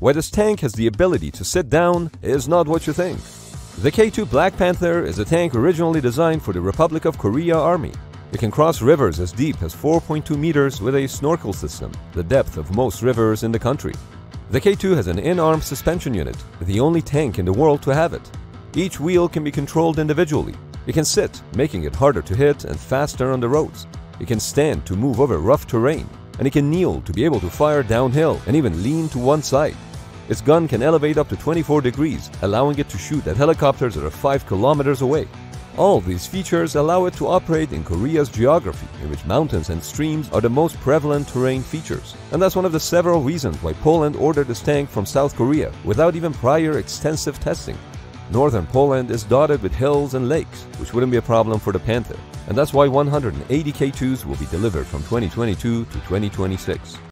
where this tank has the ability to sit down is not what you think. The K2 Black Panther is a tank originally designed for the Republic of Korea Army. It can cross rivers as deep as 4.2 meters with a snorkel system, the depth of most rivers in the country. The K2 has an in-arm suspension unit, the only tank in the world to have it. Each wheel can be controlled individually. It can sit, making it harder to hit and faster on the roads. It can stand to move over rough terrain, and it can kneel to be able to fire downhill and even lean to one side. Its gun can elevate up to 24 degrees, allowing it to shoot at helicopters that are 5 kilometers away. All these features allow it to operate in Korea's geography, in which mountains and streams are the most prevalent terrain features. And that's one of the several reasons why Poland ordered this tank from South Korea without even prior extensive testing. Northern Poland is dotted with hills and lakes, which wouldn't be a problem for the Panther. And that's why 180 K2s will be delivered from 2022 to 2026.